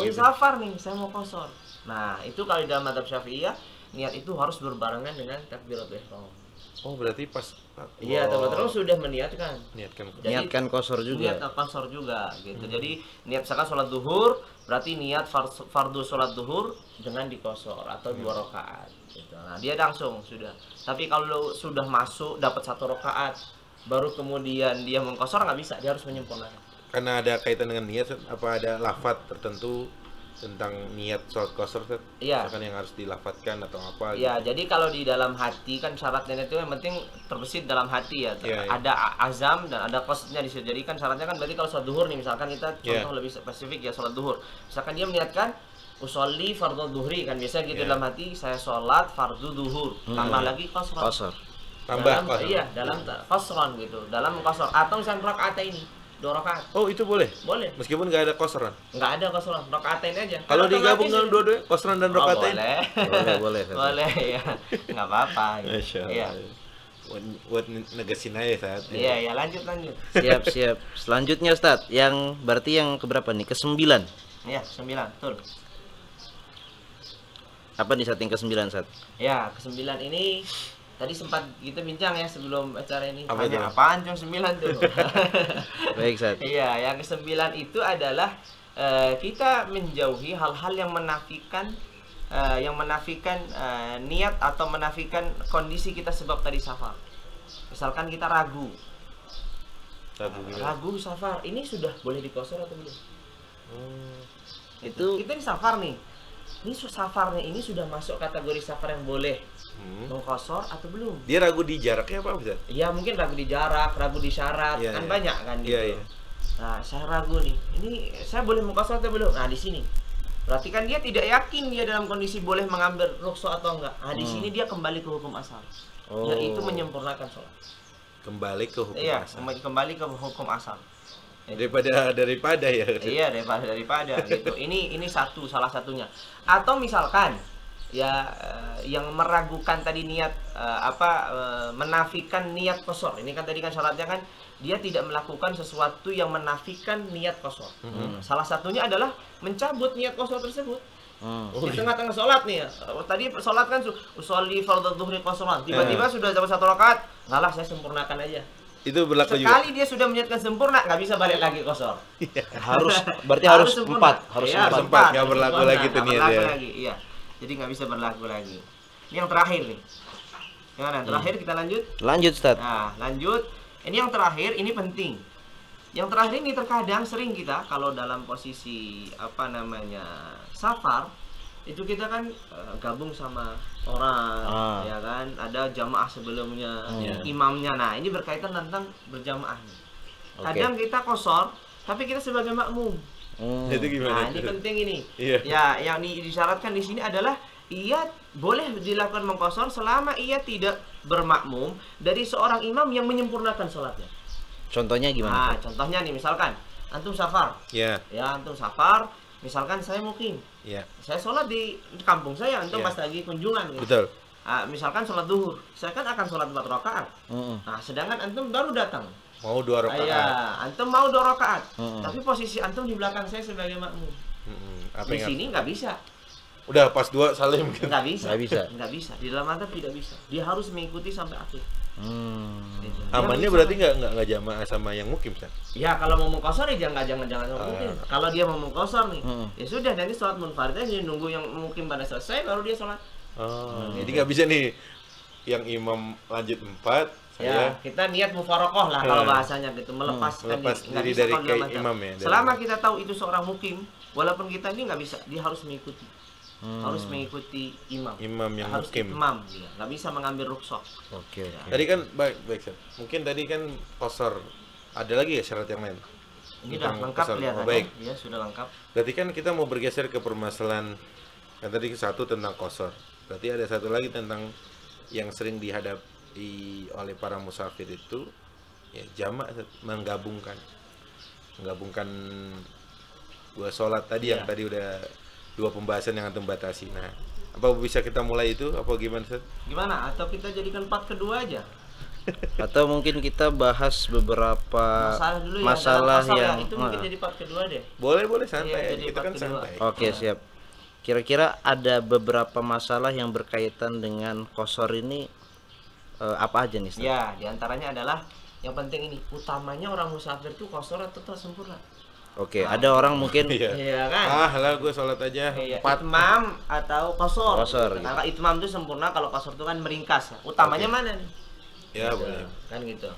Saya mau qasar. Nah, itu kalau dalam madzhab Syafi'iyah, niat itu harus berbarengan dengan takbiratul ihram. Oh, berarti pas iya, terus sudah meniatkan. Niatkan qasar juga. Gitu. Jadi niat misalkan sholat zuhur, berarti niat fardu sholat zuhur dengan diqasar atau 2 rakaat. Gitu. Nah, dia langsung sudah. Tapi kalau sudah masuk dapat 1 rakaat, baru kemudian dia mengqasar nggak bisa, dia harus menyempurnakan. Karena ada kaitan dengan niat, apa ada lafadz tertentu tentang niat sholat qasar kan yang harus dilafatkan atau apa gitu. Ya, jadi kalau di dalam hati kan syaratnya itu yang penting terbesit dalam hati ya. Ada azam dan ada qasadnya di situ. Jadi kan syaratnya kan berarti kalau sholat zuhur nih misalkan kita contoh lebih spesifik ya, sholat zuhur. Misalkan dia meniatkan usolli fardhu zuhri kan biasa gitu dalam hati, saya sholat fardhu zuhur. Tambah lagi qasar. Dalam qasran gitu. Dalam qasar atau misalkan rakaat ini 2 rakaat. Oh, itu boleh? Boleh. Meskipun nggak ada qasaran? Nggak ada qasaran, rakaatain aja. Kalau digabung dengan dua-duanya, qasaran dan rakaatain? Boleh ya, nggak apa-apa. Iya. Buat negasin aja Ustaz. Iya, lanjut. Siap. Selanjutnya Ustaz, yang berarti yang keberapa nih? Ke-9? Iya, 9, betul. Apa nih Ustaz yang ke-9 Ustaz? Ya, ke-9 ini tadi sempat kita bincang ya sebelum acara ini. Apaan jam 9 tuh? Baik, Ustaz. Iya, yang ke-9 itu adalah kita menjauhi hal-hal yang menafikan yang menafikan niat atau menafikan kondisi kita sebab tadi safar. Misalkan kita ragu safar, ini sudah boleh dikosor atau belum? Itu kita ini safar nih, ini safarnya ini sudah masuk kategori safar yang boleh mengkosor atau belum? Dia ragu di jaraknya apa bisa? Ya mungkin ragu di jarak, ragu di syarat, ya, kan ya. Banyak kan gitu. Ya, ya. Nah saya ragu nih, ini saya boleh mengkosor atau belum? Nah di sini berarti kan dia tidak yakin dia dalam kondisi boleh mengambil rukhsah atau enggak. Nah di sini dia kembali ke hukum asal, yaitu menyempurnakan sholat. Kembali ke hukum asal. Kembali ke hukum asal. Daripada ya. Iya, daripada gitu. Ini salah satunya. Atau misalkan ya yang meragukan tadi niat menafikan niat qasar. Ini kan tadi kan syaratnya kan dia tidak melakukan sesuatu yang menafikan niat qasar. Salah satunya adalah mencabut niat qasar tersebut. Di tengah-tengah sholat nih ya. Tadi sholat kan usolli fardhu dhuhri qasran. Tiba-tiba sudah dapat satu rakaat, ngalah saya sempurnakan aja. Itu berlaku sekali juga. Dia sudah menyatakan sempurna, nggak bisa balik lagi kosor. Harus, berarti harus empat, harus empat, nggak berlaku lagi tuh niat ya. Iya, jadi nggak bisa berlaku lagi. Ini yang terakhir nih. Yang mana? Terakhir kita lanjut. Lanjut, Ustaz. Nah, lanjut. Ini yang terakhir, ini penting. Yang terakhir ini terkadang sering kita kalau dalam posisi safar itu kita kan gabung sama orang, ya kan, ada jamaah sebelumnya, imamnya. Nah ini berkaitan tentang berjamaah. Kadang kita kosor, tapi kita sebagai makmum. Itu gimana? Nah ini penting ini. Ya yang disyaratkan di sini adalah ia boleh dilakukan mengkosor selama ia tidak bermakmum dari seorang imam yang menyempurnakan sholatnya. Contohnya gimana? Nah, contohnya nih misalkan antum safar, ya antum safar. Misalkan saya mukim, saya sholat di kampung saya, antum pas lagi kunjungan gitu. Betul. Nah, misalkan sholat duhur, saya kan akan sholat 4 rakaat. Nah, sedangkan antum baru datang. Mau 2 rakaat. Iya, antum mau 2 rakaat. Tapi posisi antum di belakang saya sebagai makmum. Di sini nggak bisa. Udah pas 2 salim. Nggak bisa. Nggak bisa. Di dalam madzhab tidak bisa. Dia harus mengikuti sampai akhir. Amannya berarti nggak jamaah sama yang mukim kan? Ya kalau mau mengkosor ya jangan sama mukim. Kalau dia mau mengkosor nih, ya sudah nanti sholat munfaridnya dia nunggu yang mukim pada selesai baru dia sholat. Jadi nggak bisa nih yang imam lanjut 4. Ya kita niat mufarokoh lah kalau bahasanya gitu, melepaskan diri dari imam ya. Selama kita tahu itu seorang mukim, walaupun kita ini nggak bisa, dia harus mengikuti. Harus mengikuti imam. Imam yang harus mukim. Imam dia nggak bisa mengambil rukhsah. Oke. Ya. Tadi kan baik Sir. Mungkin tadi kan qasar. Ada lagi ya syarat yang lain? Ini sudah lengkap lihat. Baik. Ya sudah lengkap. Berarti kan kita mau bergeser ke permasalahan yang tadi satu tentang qasar. Berarti ada satu lagi tentang yang sering dihadapi oleh para musafir itu ya jamak menggabungkan 2 sholat tadi yang tadi udah 2 pembahasan yang antum batasi. Nah, apa bisa kita mulai itu? Apa gimana, Ustaz? Gimana? Atau kita jadikan part kedua aja? Atau mungkin kita bahas beberapa masalah yang itu mungkin jadi part kedua deh. Boleh santai. Kita kan santai. Oke, siap. Kira-kira ada beberapa masalah yang berkaitan dengan qasar ini apa aja nih, Ustaz? Ya, diantaranya adalah yang penting ini. Utamanya orang musafir itu qasar atau tak sempurna. Oke, ada orang mungkin iya kan? Lah gue sholat aja itmam atau qasar. Karena itmam itu sempurna, kalau qasar itu kan meringkas. Utamanya mana nih? Ya gitu, boleh. Kan gitu.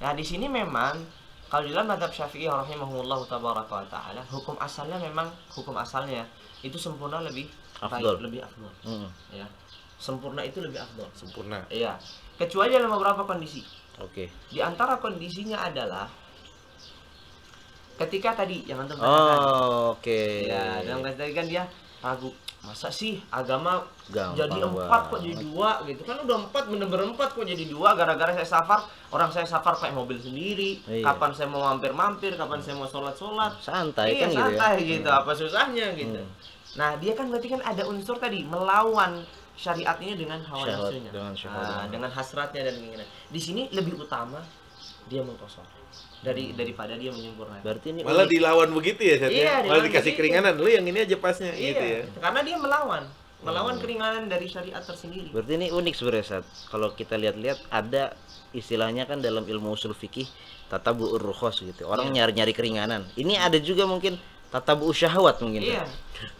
Nah, di sini memang kalau dalam mazhab Syafi'i rahimahullahu tabaraka wa taala, hukum asalnya memang itu sempurna lebih afdol. Ya. Sempurna itu lebih afdol. Sempurna. Iya. Kecuali dalam beberapa kondisi. Oke. Di antara kondisinya adalah ketika tadi yang antum katakan, ya dalam tadi kan dia ragu, masa sih agama gampang jadi 4 kok jadi 2 gitu kan, udah 4 bener-bener 4 kok jadi 2 gara-gara saya safar, kayak mobil sendiri, kapan saya mau mampir, kapan saya mau sholat, santai kan santai gitu, apa susahnya gitu. Nah dia kan berarti kan ada unsur tadi melawan syariat ini dengan hawa nafsunya, dengan hasratnya dan keinginan. Di sini lebih utama dia mengkosor daripada dia menyempurnakan. Berarti ini malah dilawan begitu ya, malah dikasih keringanan, lu yang ini aja pasnya gitu ya. Karena dia melawan keringanan dari syariat tersendiri. Berarti ini unik sebenarnya, kalau kita lihat-lihat ada istilahnya kan dalam ilmu usul fikih tatabu'ur rukhos gitu. Orang nyari-nyari keringanan. Ini ada juga mungkin Tatabul syahwat mungkin. Iya.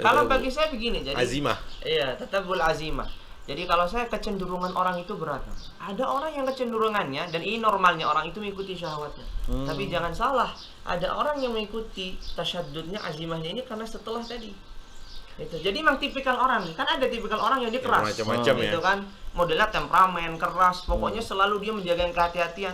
Kalau bagi saya begini, jadi azimah. Iya, tatabul azimah. Jadi kalau saya, kecenderungan orang itu berat. Ada orang yang kecenderungannya, dan ini normalnya orang itu mengikuti syahwatnya. Tapi jangan salah, ada orang yang mengikuti tasyaddudnya, azimahnya ini karena setelah tadi. Itu. Jadi memang tipikal orang, kan ada tipikal orang yang dia keras, macam-macam ya. Itu kan modelnya temperamen, keras, pokoknya selalu dia menjaga kehati-hatian.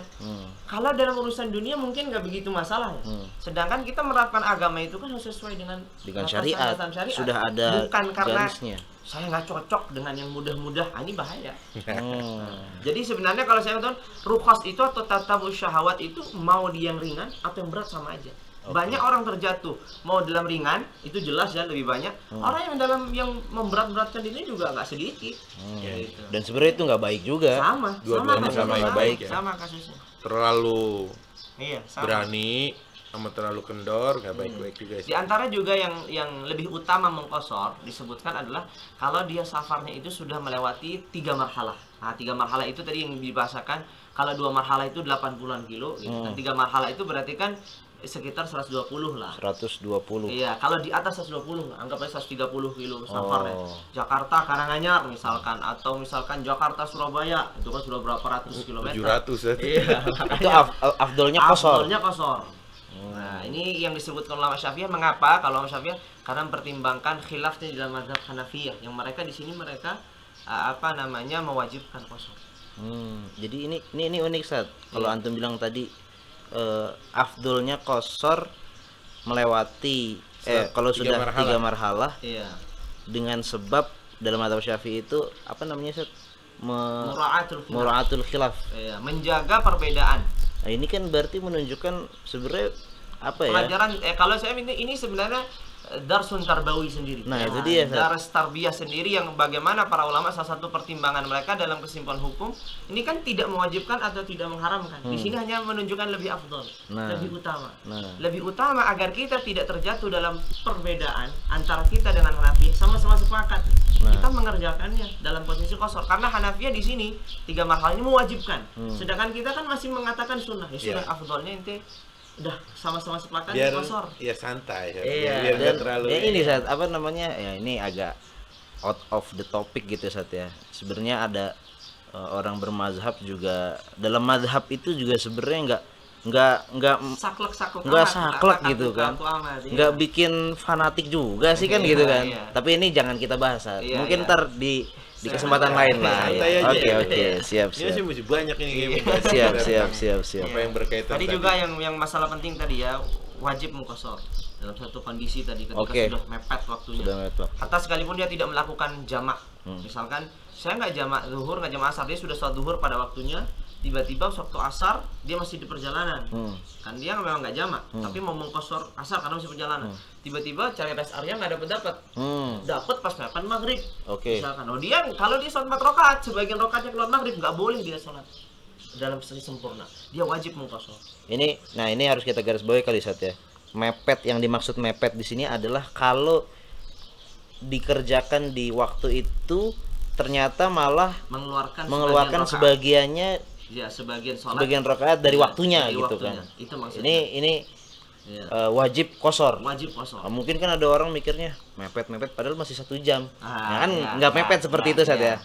Kalau dalam urusan dunia mungkin nggak begitu masalah ya. Sedangkan kita menerapkan agama itu kan harus sesuai dengan syariat. Sudah ada bukan karena garisnya. Saya nggak cocok dengan yang mudah-mudah, ini bahaya. Jadi sebenarnya kalau saya nonton rukhas itu atau tatabul syahawat itu mau dia yang ringan atau yang berat sama aja. Okay. Banyak orang terjatuh, mau dalam ringan itu jelas ya lebih banyak. Orang yang dalam yang memberat-beratkan dirinya juga nggak sedikit. Gitu. Dan sebenarnya itu nggak baik juga. Sama, sama kasusnya. Terlalu sama. Berani sama terlalu kendor nggak baik-baik juga. Di antara juga yang lebih utama mengkosor disebutkan adalah kalau dia safarnya itu sudah melewati 3 marhalah. Nah, 3 marhalah itu tadi yang dibahasakan, kalau 2 marhalah itu 80-an kilo. Gitu. Nah, 3 marhalah itu berarti kan sekitar 120 lah. 120. Iya, kalau di atas 120, anggap aja 130 kilo safar ya. Jakarta Karanganyar misalkan, atau misalkan Jakarta Surabaya, itu kan sudah berapa ratus kilometer? 700 ya. Iya. Itu afdolnya kosor. Afdolnya kosor. Nah, ini yang disebutkan ulama Syafi'iyah. Mengapa kalau ulama Syafi'iyah? Karena mempertimbangkan khilafnya di dalam mazhab Hanafiyah, yang mereka di sini mewajibkan kosor. Jadi ini unik saat. Kalau antum bilang tadi afdolnya kosor melewati kalau sudah 3 marhalah dengan sebab dalam mazhab Syafi'i itu apa namanya, mura'atul khilaf, menjaga perbedaan. Nah, ini kan berarti menunjukkan sebenarnya apa ya, pelajaran kalau saya ini sebenarnya darsun tarbawi sendiri. Nah, itu dia. Dars tarbiyah sendiri yang bagaimana para ulama salah satu pertimbangan mereka dalam kesimpulan hukum ini kan tidak mewajibkan atau tidak mengharamkan. Di sini hanya menunjukkan lebih afdol, lebih utama. Lebih utama agar kita tidak terjatuh dalam perbedaan antara kita dengan Hanafi, sama-sama sepakat. Kita mengerjakannya dalam posisi kosor karena Hanafiyah di sini 3 marhalah ini mewajibkan. Sedangkan kita kan masih mengatakan sunnah. Ya sudah, afdolnya ente udah sama-sama sepakat biar, kosor. Iya, santai. Biar dan, terlalu. Ya ini saat apa namanya? Ya ini agak out of the topic gitu saat ya. Sebenarnya ada orang bermazhab juga, dalam mazhab itu juga sebenarnya nggak saklek-saklek gitu kan. Nggak bikin fanatik juga sih kan gitu kan. Tapi ini jangan kita bahas. Mungkin ntar di kesempatan lain lah. Oke, siap. Ini masih banyak ini. Siap. Apa yang berkaitan tadi juga yang masalah penting tadi ya, wajib mengkosor dalam satu kondisi tadi ketika sudah mepet waktunya. Kata sekalipun dia tidak melakukan jamak. Misalkan saya nggak jamak zuhur, nggak jamak asar, dia sudah sholat zuhur pada waktunya, tiba-tiba waktu asar dia masih di perjalanan. Kan dia memang nggak jamak, tapi mau mengkosor asar karena masih perjalanan. Tiba-tiba cari rest area nggak dapat. Dapat pas kapan maghrib. Misalkan dia kalau dia sholat 4 rakaat, sebagian rakaatnya keluar maghrib, nggak boleh dia sholat dalam posisi sempurna. Dia wajib mengkosor. Ini harus kita garis bawahi kali saat ya. Mepet, yang dimaksud mepet di sini adalah kalau dikerjakan di waktu itu ternyata malah mengeluarkan sebagiannya. Ya, sebagian rakaat dari waktunya gitu kan. Itu maksudnya. Ini wajib kosor. Nah, mungkin kan ada orang mikirnya mepet padahal masih 1 jam. Nah, kan nggak mepet seperti itu saat ya.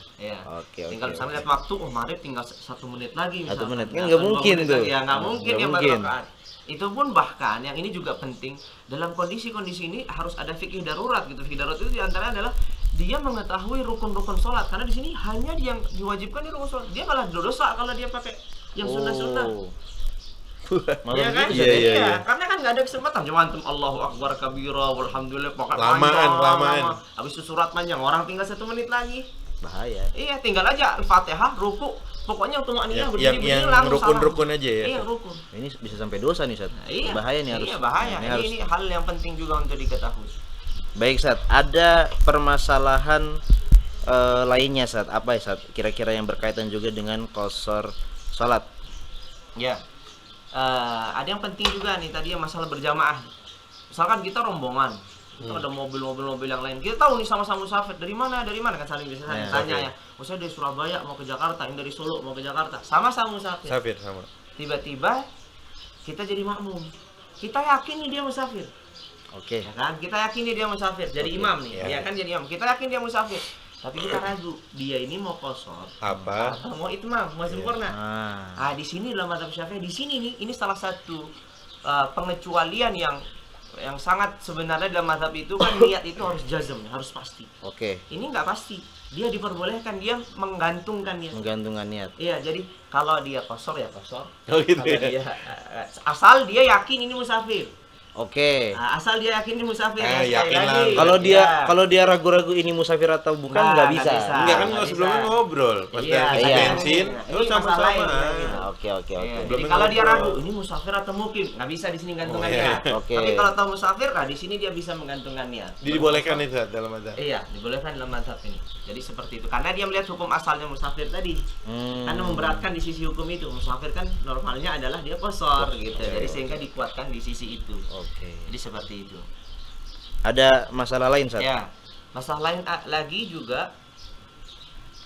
Oke. Tinggal misalnya lihat waktu, maghrib tinggal 1 menit lagi misalnya. 1 menit kan nggak mungkin tuh. Ya nggak mungkin yang rakaat. Itu pun bahkan yang ini juga penting, dalam kondisi-kondisi ini harus ada fikih darurat gitu. Fikih darurat itu diantaranya adalah dia mengetahui rukun-rukun sholat, karena di sini hanya yang diwajibkan di rukun sholat. Dia malah dosa kalau dia pakai yang sunnah-sunnah. Iya kan? Iya. Karena kan nggak ada kesempatan. Cuma antum Allahu Akbar kabira, walhamdulillah, pokoknya lamaan. Habis itu surat panjang, orang tinggal 1 menit lagi. Bahaya. Iya, tinggal aja Fatihah, ruku. Pokoknya tuma'niyah berdiri-berdiri langsung. Rukun-rukun aja ya. Iya, rukun. Ini bisa sampai dosa nih, Sat. Bahaya nih harus. Iya, bahaya. Ini hal yang penting juga untuk diketahui. Baik Sat, ada permasalahan lainnya Sat, apa ya Sat? Kira-kira yang berkaitan juga dengan qasar salat. Ya, ada yang penting juga nih tadi yang masalah berjamaah. Misalkan kita rombongan, ada mobil-mobil yang lain. Kita tahu nih sama-sama musafir, dari mana kan saling biasa tanya ya. Misalnya dari Surabaya mau ke Jakarta, ini dari Solo mau ke Jakarta, sama-sama musafir. Tiba-tiba kita jadi makmum. Kita yakin nih dia musafir. Oke. Ya kan? Kita yakin dia musafir, jadi imam nih. Ya. Dia kan jadi imam. Kita yakin dia musafir. Tapi kita ragu, dia ini mau kosor apa? Atau mau itmam, mau sempurna. Ah, di sini dalam mazhab Syafi'i, di sini nih, ini salah satu pengecualian yang sangat sebenarnya dalam mazhab itu kan niat itu harus jazm, harus pasti. Oke. Ini nggak pasti. Dia diperbolehkan dia menggantungkan niat. Menggantungkan niat. Iya, jadi kalau dia kosor ya kosor. Oh, gitu ya? Dia, asal dia yakin ini musafir. Oke. Nah, asal dia yakin ini musafir. Yakin lah. Kalau dia ragu-ragu ini musafir atau bukan nggak bisa. Enggak kan kalau sebelumnya ngobrol, pas isi bensin, terus sama-sama. Oke. Jadi kalau dia ragu ini musafir atau mukim, nggak bisa di sini gantungkan niat. Oke. Tapi kalau tahu musafir, di sini dia bisa menggantungkan niat. Dibolehkan itu dalam mazhab. Iya, dibolehkan dalam mazhab ini. Jadi seperti itu. Karena dia melihat hukum asalnya musafir tadi. Karena memberatkan di sisi hukum itu. Musafir kan normalnya adalah dia kosor gitu. Jadi sehingga dikuatkan di sisi itu. Oke. Jadi seperti itu. Ada masalah lain, Ustaz? Ya. Masalah lain lagi juga.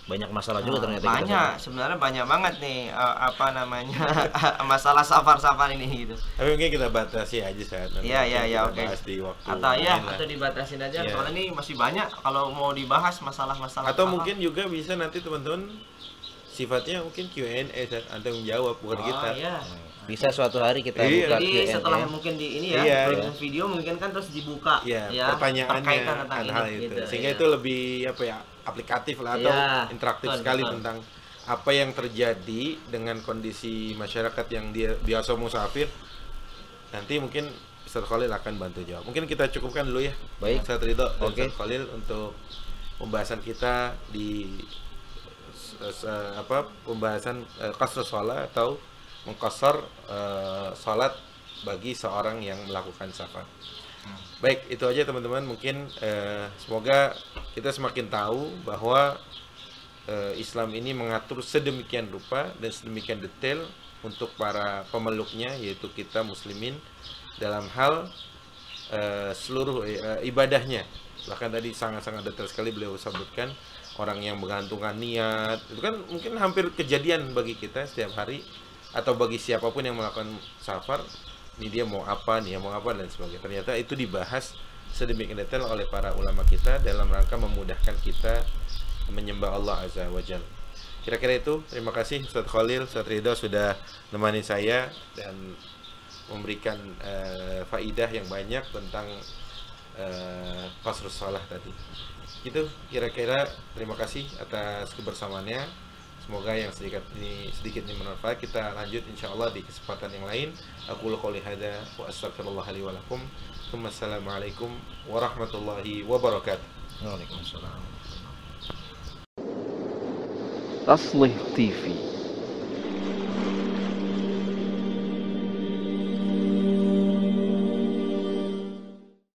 Banyak masalah juga ternyata. Banyak, sebenarnya banyak banget nih masalah safar ini gitu. Tapi mungkin kita batasi aja saat. Iya, oke. Atau dibatasin aja soalnya ini masih banyak kalau mau dibahas masalah-masalah. Atau mungkin juga bisa nanti teman-teman sifatnya mungkin Q&A Anda menjawab buat kita. Bisa suatu hari kita buka. Jadi setelah mungkin di ini video mungkin kan terus dibuka pertanyaannya tentang hal itu. Sehingga itu lebih aplikatif lah atau interaktif sekali tentang apa yang terjadi dengan kondisi masyarakat yang dia biasa musafir. Nanti mungkin Ustaz Khalil akan bantu jawab. Mungkin kita cukupkan dulu ya. Baik. Ustaz Ridho dan Ustaz Khalil untuk pembahasan kita di pembahasan qasr shalah atau mengqasar salat bagi seorang yang melakukan safar. Baik, itu aja teman-teman. Mungkin semoga kita semakin tahu bahwa Islam ini mengatur sedemikian rupa dan sedemikian detail untuk para pemeluknya, yaitu kita muslimin, dalam hal seluruh ibadahnya. Bahkan tadi sangat-sangat detail sekali beliau sebutkan orang yang menggantungkan niat. Itu kan mungkin hampir kejadian bagi kita setiap hari, atau bagi siapapun yang melakukan safar. Ini dia mau apa, dia mau apa, dan sebagainya. Ternyata itu dibahas sedemikian detail oleh para ulama kita dalam rangka memudahkan kita menyembah Allah Azza wa Jalla. Kira-kira itu. Terima kasih Ustaz Khalil, Ustaz Ridho sudah menemani saya dan memberikan faidah yang banyak tentang qasr shalah tadi. Itu kira-kira. Terima kasih atas kebersamaannya. Semoga yang sedikit ini bermanfaat. Kita lanjut insyaallah di kesempatan yang lain. Aku qouli hadza wa astaghfirullah li wa lakum. Assalamualaikum warahmatullahi wabarakatuh. Waalaikumsalam. Tashlih TV.